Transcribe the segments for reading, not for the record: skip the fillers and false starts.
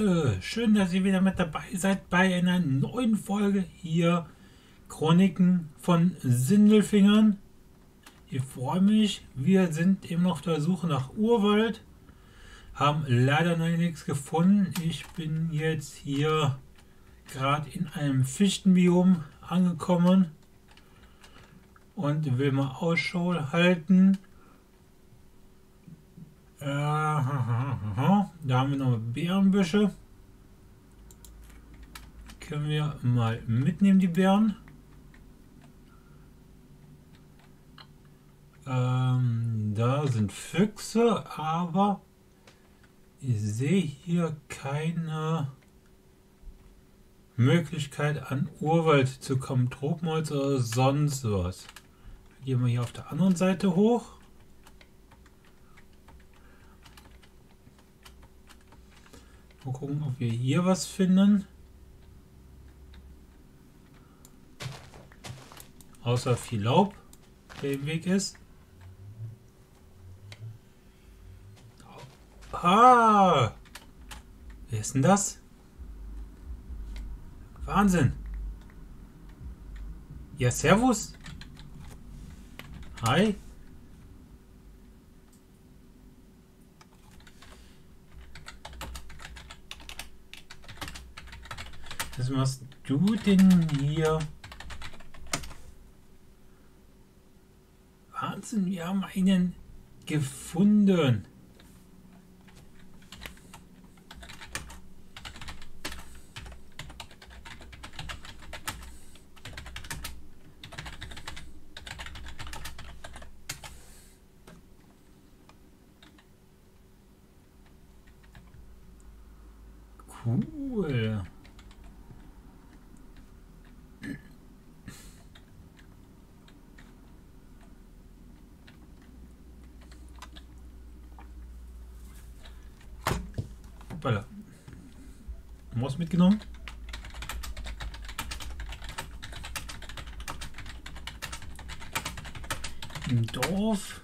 Leute, schön, dass ihr wieder mit dabei seid bei einer neuen Folge hier Chroniken von Sindelfingen. Ich freue mich, wir sind eben noch auf der Suche nach Urwald, haben leider noch nichts gefunden. Ich bin jetzt hier gerade in einem Fichtenbiom angekommen und will mal Ausschau halten. Da haben wir noch Beerenbüsche. Können wir mal mitnehmen, die Beeren. Da sind Füchse, aber ich sehe hier keine Möglichkeit, an Urwald zu kommen. Tropenholz oder sonst was. Gehen wir hier auf der anderen Seite hoch. Mal gucken, ob wir hier was finden. Außer viel Laub, der im Weg ist. Ah! Wer ist denn das? Wahnsinn! Ja, servus! Hi! Was machst du denn hier? Wahnsinn, wir haben einen gefunden. Cool. Maus mitgenommen. Im Dorf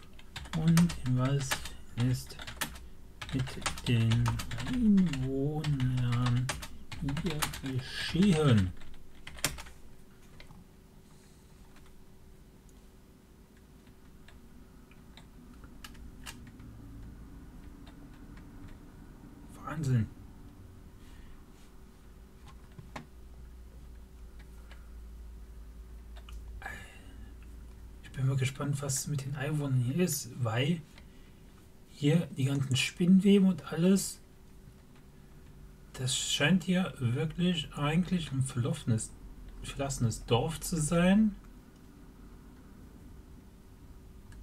und im Wald ist mit den Einwohnern hier geschehen. Wahnsinn. Ich bin mal gespannt, was mit den Einwohnern hier ist, weil hier die ganzen Spinnweben und alles, das scheint hier wirklich eigentlich ein verlassenes Dorf zu sein.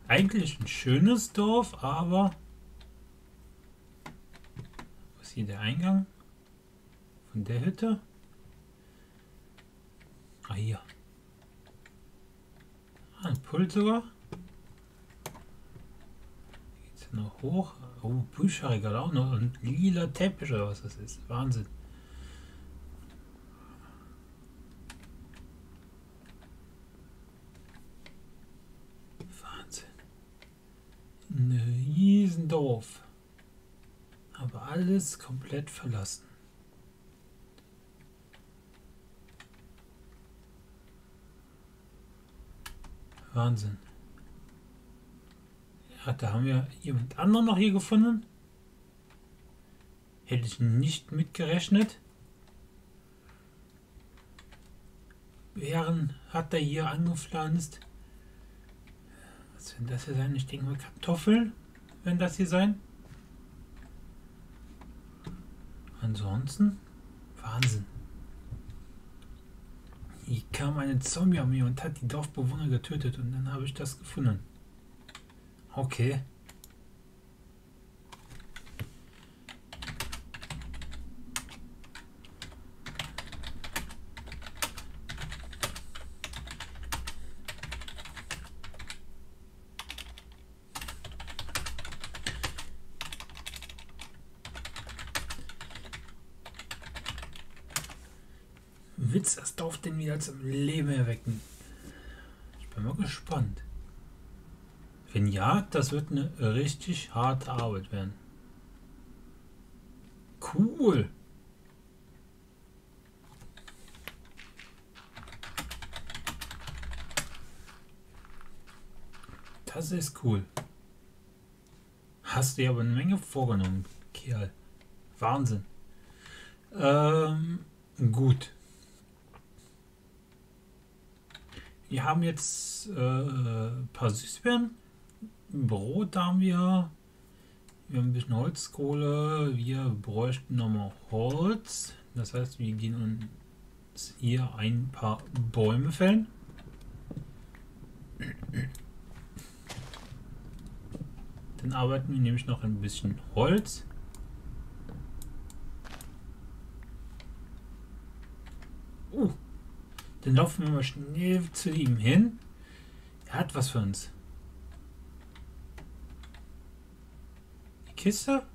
Eigentlich ein schönes Dorf, aber... Was ist hier der Eingang? Von der Hütte? Ah, hier. Ah, ein Pult sogar. Geht's noch hoch? Oh, Bücherregal auch noch. Und lila Teppich oder was das ist. Wahnsinn. Wahnsinn. Ein Riesendorf. Aber alles komplett verlassen. Wahnsinn. Ja, da haben wir jemand anderen noch hier gefunden. Hätte ich nicht mitgerechnet. Bären hat er hier angepflanzt. Was wird das hier sein? Ich denke mal Kartoffeln, wenn das hier sein. Ansonsten Wahnsinn. Hier kam eine Zombie-Armee und hat die Dorfbewohner getötet und dann habe ich das gefunden. Okay. Witz, das Dorf den wieder zum Leben erwecken. Ich bin mal gespannt. Wenn ja, das wird eine richtig harte Arbeit werden. Cool. Das ist cool. Hast dir aber eine Menge vorgenommen, Kerl. Wahnsinn. Gut. Wir haben jetzt ein paar Süßbeeren. Brot haben wir. Wir haben ein bisschen Holzkohle. Wir bräuchten nochmal Holz. Das heißt, wir gehen uns hier ein paar Bäume fällen. Dann arbeiten wir nämlich noch ein bisschen Holz. Dann laufen wir mal schnell zu ihm hin. Er hat was für uns. Die Kiste.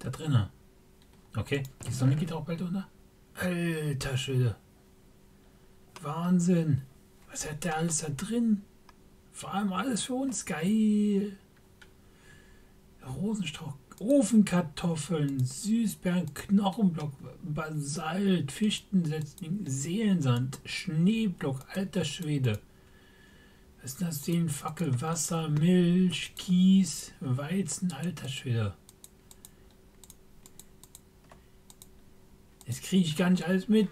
Da drinnen. Okay, die Sonne geht auch bald unter. Alter Schwede. Wahnsinn. Was hat der alles da drin? Vor allem alles für uns. Geil. Rosenstrauch, Ofenkartoffeln, Süßbeeren, Knochenblock, Basalt, Fichtensetzling, Seelensand, Schneeblock, alter Schwede. Was ist das? Seelenfackel, Wasser, Milch, Kies, Weizen, alter Schwede. Das kriege ich gar nicht alles mit.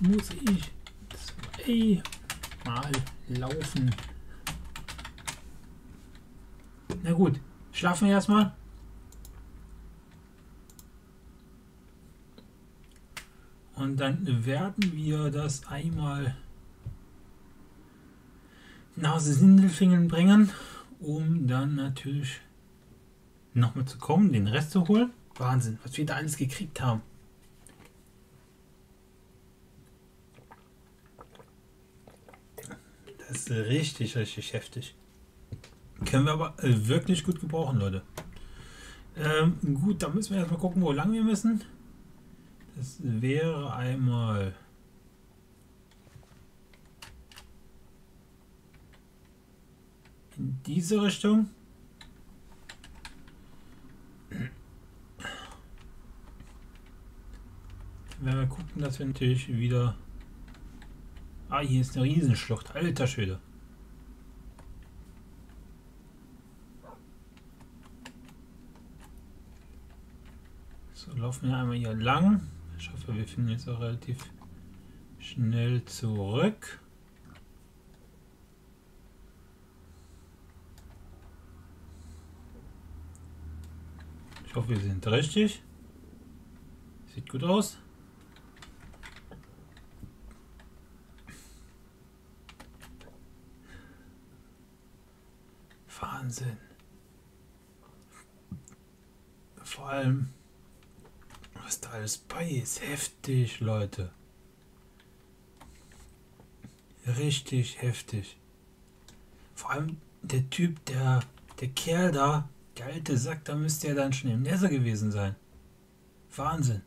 Muss ich zweimal laufen. Na gut, schlafen wir erstmal. Und dann werden wir das einmal nach Sindelfingen bringen, um dann natürlich nochmal zu kommen, den Rest zu holen. Wahnsinn, was wir da alles gekriegt haben. Das ist richtig, richtig heftig. Können wir aber wirklich gut gebrauchen, Leute. Gut, da müssen wir erstmal gucken, wo lang wir müssen. Das wäre einmal... in diese Richtung. Dann werden wir gucken, dass wir natürlich wieder... ah, hier ist eine Riesenschlucht. Alter Schwede. So, laufen wir einmal hier lang. Ich hoffe, wir finden jetzt auch relativ schnell zurück. Ich hoffe, wir sind richtig. Sieht gut aus. Wahnsinn. Vor allem, was da alles bei ist. Heftig, Leute. Richtig heftig. Vor allem der Typ, der Kerl da, der alte Sack, da müsste ja dann schon im Nether gewesen sein. Wahnsinn.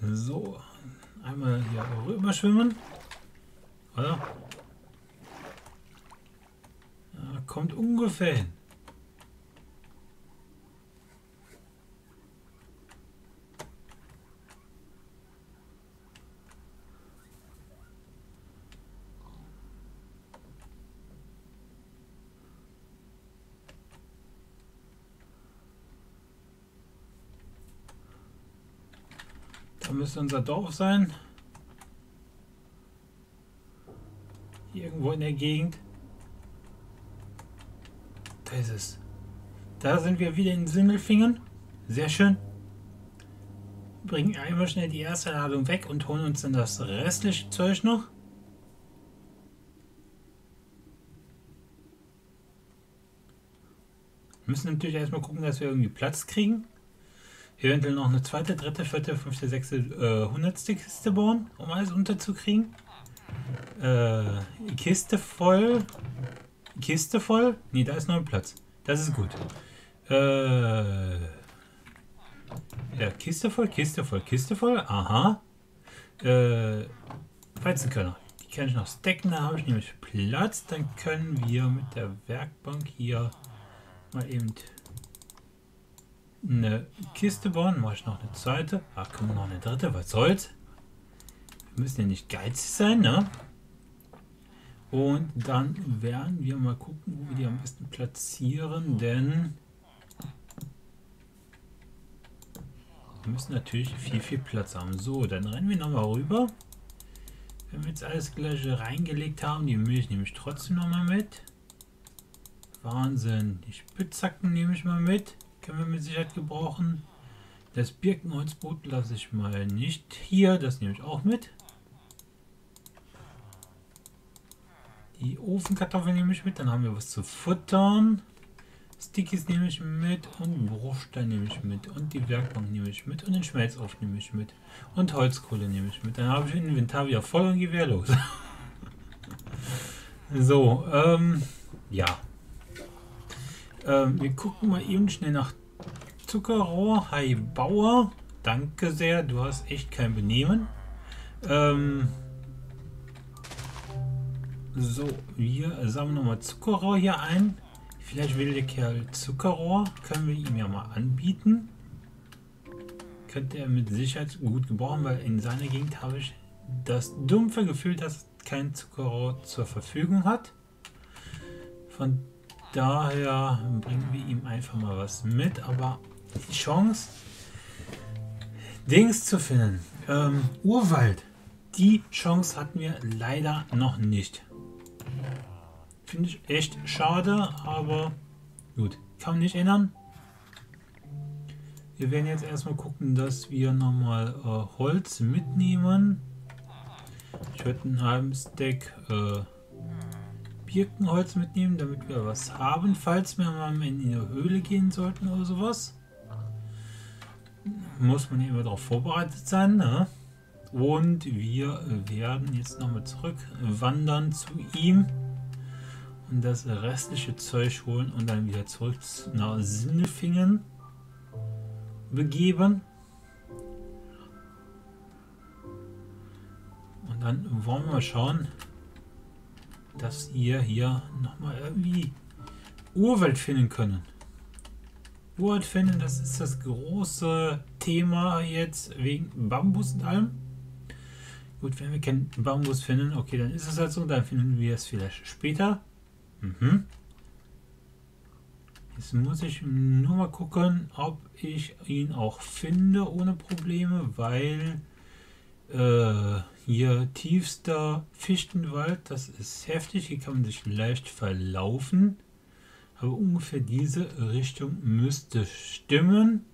So, einmal hier rüber schwimmen. Oder? Ja, kommt ungefähr hin. Müsste unser Dorf sein. Hier irgendwo in der Gegend. Da ist es. Da sind wir wieder in Sindelfingen. Sehr schön. Bringen einmal schnell die erste Ladung weg und holen uns dann das restliche Zeug noch. Müssen natürlich erstmal gucken, dass wir irgendwie Platz kriegen. Eventuell noch eine zweite, dritte, vierte, fünfte, sechste, 100. Kiste bauen, um alles unterzukriegen. Kiste voll. Kiste voll? Ne, da ist noch ein Platz. Das ist gut. Ja, Kiste voll, Kiste voll, Kiste voll. Aha. Weizenkörner. Die kann ich noch stacken. Da habe ich nämlich Platz. Dann können wir mit der Werkbank hier mal eben eine Kiste bauen. Mache ich noch eine zweite. Ach komm, noch eine dritte. Was soll's? Wir müssen ja nicht geizig sein, ne? Und dann werden wir mal gucken, wo wir die am besten platzieren, denn wir müssen natürlich viel Platz haben. So, dann rennen wir nochmal rüber. Wenn wir jetzt alles gleich reingelegt haben, die Milch nehme ich trotzdem nochmal mit. Wahnsinn. Die Spitzhacken nehme ich mal mit. Können wir mit Sicherheit gebrauchen. Das Birkenholzboot lasse ich mal nicht hier. Das nehme ich auch mit. Die Ofenkartoffeln nehme ich mit. Dann haben wir was zu futtern. Stickies nehme ich mit und Bruchstein nehme ich mit und die Werkbank nehme ich mit und den Schmelzofen nehme ich mit und Holzkohle nehme ich mit. Dann habe ich Inventar wieder voll und gewehrlos. So, ja. Wir gucken mal eben schnell nach Zuckerrohr. Hi Bauer, danke sehr, du hast echt kein Benehmen. So, wir sammeln nochmal Zuckerrohr hier ein. Vielleicht will der Kerl Zuckerrohr. Können wir ihm ja mal anbieten. Könnte er mit Sicherheit gut gebrauchen, weil in seiner Gegend habe ich das dumpfe Gefühl, dass kein Zuckerrohr zur Verfügung hat. Von daher bringen wir ihm einfach mal was mit. Aber die Chance, Dings zu finden, Urwald, die Chance hatten wir leider noch nicht. Finde ich echt schade, aber gut, kann man nicht ändern. Wir werden jetzt erstmal gucken, dass wir nochmal Holz mitnehmen. Ich werde einen halben Stack Birkenholz mitnehmen, damit wir was haben, falls wir mal in die Höhle gehen sollten oder sowas. Muss man immer darauf vorbereitet sein, ne? Und wir werden jetzt nochmal zurück wandern zu ihm. Das restliche Zeug holen und dann wieder zurück nach Sindelfingen begeben. Und dann wollen wir schauen, dass wir hier nochmal irgendwie Urwald finden können. Urwald finden, das ist das große Thema jetzt wegen Bambus und allem. Gut, wenn wir keinen Bambus finden, okay, dann ist es halt so, dann finden wir es vielleicht später. Jetzt muss ich nur mal gucken, ob ich ihn auch finde ohne Probleme, weil hier tiefster Fichtenwald, das ist heftig, hier kann man sich leicht verlaufen, aber ungefähr diese Richtung müsste stimmen.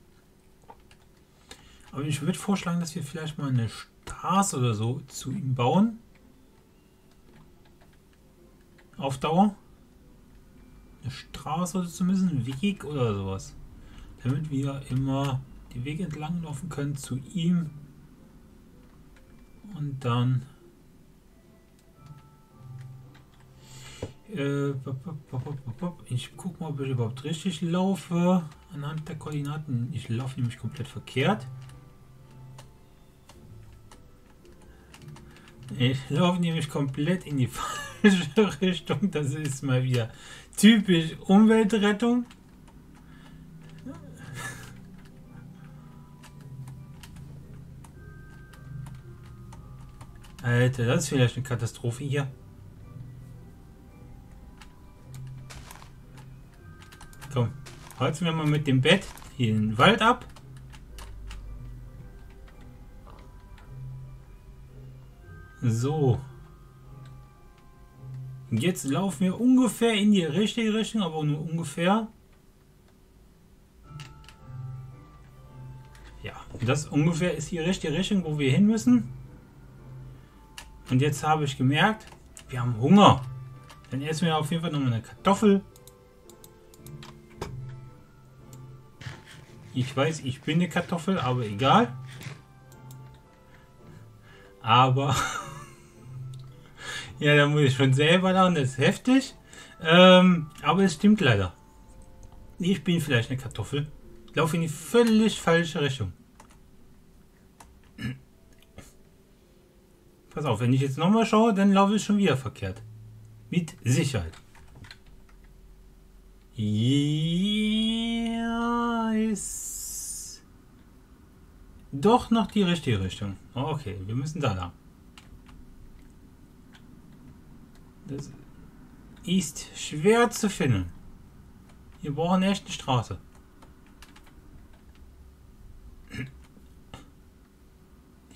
Aber ich würde vorschlagen, dass wir vielleicht mal eine Straße oder so zu ihm bauen. Auf Dauer. Straße oder zumindest ein Weg oder sowas, damit wir immer den Weg entlang laufen können zu ihm und dann ich guck mal, ob ich überhaupt richtig laufe anhand der Koordinaten. Ich laufe nämlich komplett verkehrt. Ich laufe nämlich komplett in die falsche Richtung. Das ist mal wieder typisch Umweltrettung. Alter, das ist vielleicht eine Katastrophe hier. Komm, holzen wir mal mit dem Bett hier den Wald ab. So. Und jetzt laufen wir ungefähr in die richtige Richtung, aber nur ungefähr. Ja, das ungefähr ist die richtige Richtung, wo wir hin müssen. Und jetzt habe ich gemerkt, wir haben Hunger. Dann essen wir auf jeden Fall nochmal eine Kartoffel. Ich weiß, ich bin eine Kartoffel, aber egal. Aber ja, da muss ich schon selber lachen, das ist heftig. Aber es stimmt leider. Ich bin vielleicht eine Kartoffel. Ich laufe in die völlig falsche Richtung. Pass auf, wenn ich jetzt nochmal schaue, dann laufe ich schon wieder verkehrt. Mit Sicherheit. Ja, ist doch noch die richtige Richtung. Okay, wir müssen da lang. Das ist schwer zu finden. Wir brauchen echt eine Straße.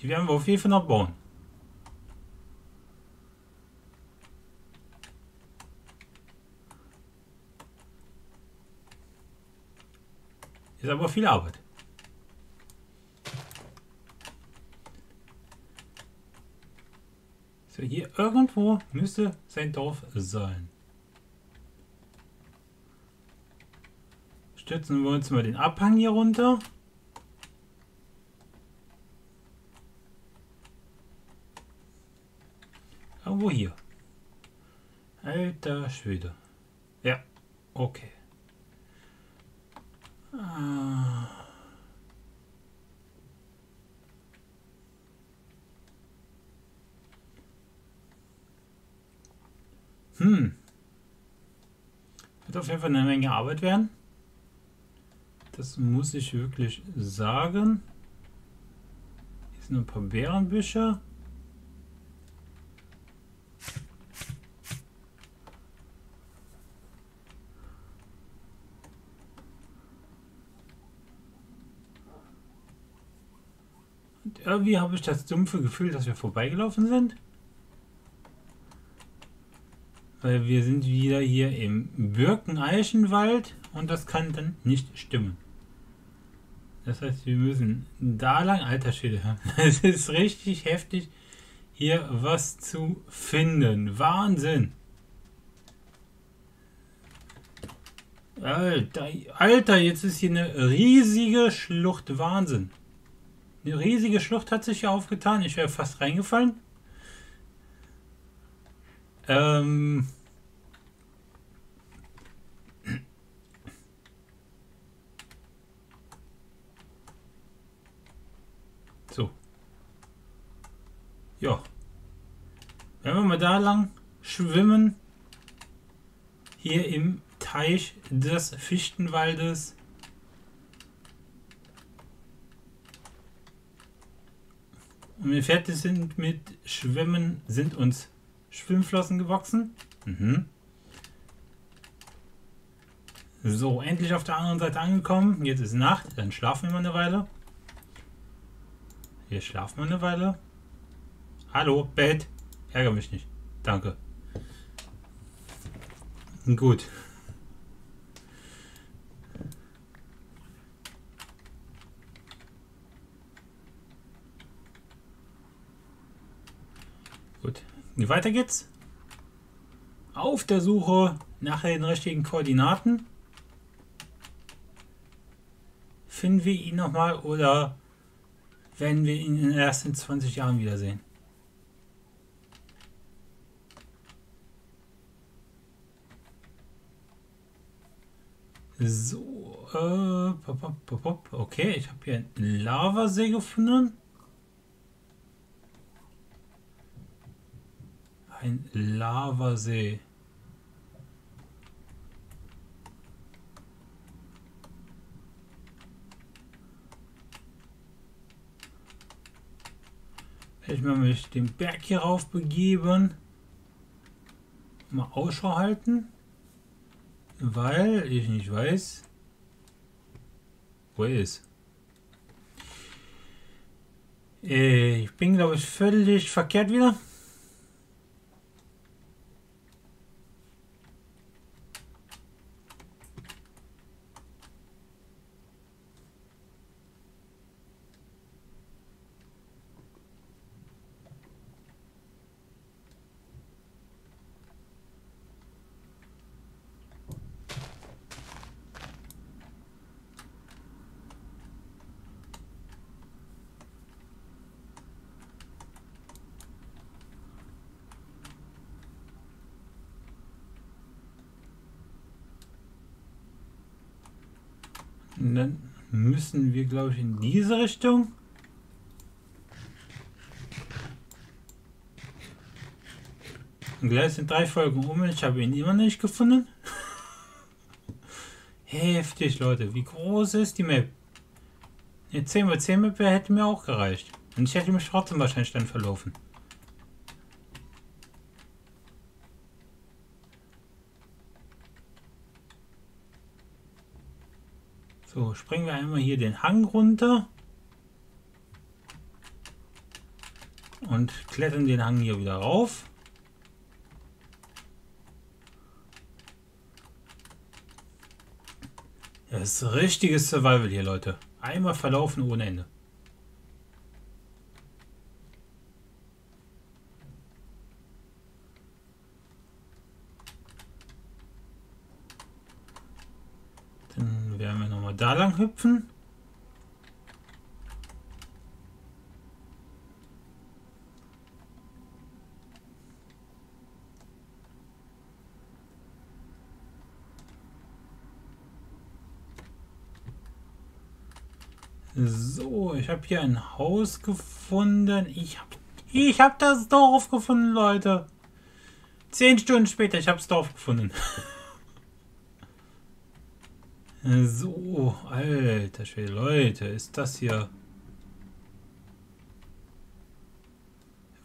Die werden wir auf jeden Fall noch bauen. Ist aber viel Arbeit. So, hier irgendwo müsste sein Dorf sein. Stützen wir uns mal den Abhang hier runter. Irgendwo hier. Alter Schwede. Ja, okay. Wird auf jeden Fall eine Menge Arbeit werden. Das muss ich wirklich sagen. Hier sind ein paar Bärenbüsche. Irgendwie habe ich das dumpfe Gefühl, dass wir vorbeigelaufen sind. Weil wir sind wieder hier im Birken-Eichenwald und das kann dann nicht stimmen. Das heißt, wir müssen da lang, alter Schwede, es ist richtig heftig, hier was zu finden. Wahnsinn! Alter, jetzt ist hier eine riesige Schlucht. Wahnsinn! Eine riesige Schlucht hat sich hier aufgetan. Ich wäre fast reingefallen. So. Ja. Wenn wir mal da lang schwimmen. Hier im Teich des Fichtenwaldes. Und wir fertig sind mit Schwimmen, sind uns Schwimmflossen gewachsen. So, endlich auf der anderen Seite angekommen. Jetzt ist Nacht, dann schlafen wir mal eine Weile. Hier schlafen wir eine Weile. Hallo, Bett. Ärgere mich nicht. Danke. Gut. Weiter geht's. Auf der Suche nach den richtigen Koordinaten. Finden wir ihn nochmal oder werden wir ihn erst in 20 Jahren wiedersehen? So, okay, ich habe hier einen Lavasee gefunden. Ein Lavasee. Werde ich mal mich den Berg hier rauf begeben. Mal Ausschau halten. Weil ich nicht weiß, wo er ist. Ich bin, glaube ich, völlig verkehrt wieder. Und dann müssen wir, glaube ich, in diese Richtung. Und gleich sind 3 Folgen um. Ich habe ihn immer nicht gefunden. Heftig, Leute. Wie groß ist die Map? Eine 10×10 Map hätte mir auch gereicht. Und ich hätte mich trotzdem wahrscheinlich dann verlaufen. So, springen wir einmal hier den Hang runter. Und klettern den Hang hier wieder rauf. Das ist richtiges Survival hier, Leute. Einmal verlaufen ohne Ende. Dann werden wir nochmal da lang hüpfen. So, ich habe hier ein Haus gefunden. Ich hab das Dorf gefunden, Leute. 10 Stunden später, ich habe das Dorf gefunden. So, alter Schwede, Leute, ist das hier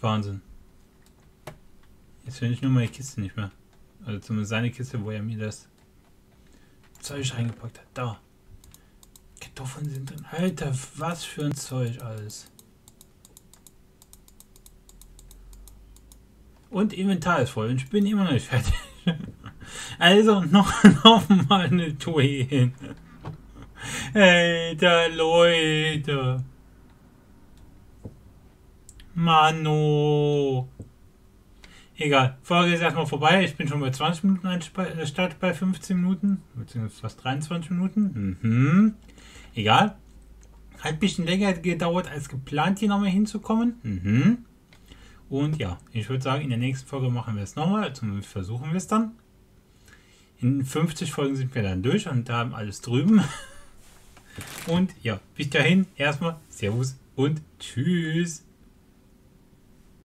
Wahnsinn. Jetzt finde ich nur meine Kiste nicht mehr. Also zumindest seine Kiste, wo er mir das Zeug reingepackt hat. Da. Kartoffeln sind drin. Alter, was für ein Zeug alles. Und Inventar ist voll und ich bin immer noch nicht fertig. Also noch mal eine Tour hier hin. Alter, Leute. Mano. Egal, Folge ist erstmal vorbei. Ich bin schon bei 20 Minuten statt bei 15 Minuten. Beziehungsweise fast 23 Minuten. Mhm. Egal. Hat ein bisschen länger gedauert als geplant, hier nochmal hinzukommen. Mhm. Und ja, ich würde sagen, in der nächsten Folge machen wir es nochmal. Zumindest versuchen wir es dann. In 50 Folgen sind wir dann durch und haben alles drüben. Und ja, bis dahin erstmal Servus und Tschüss.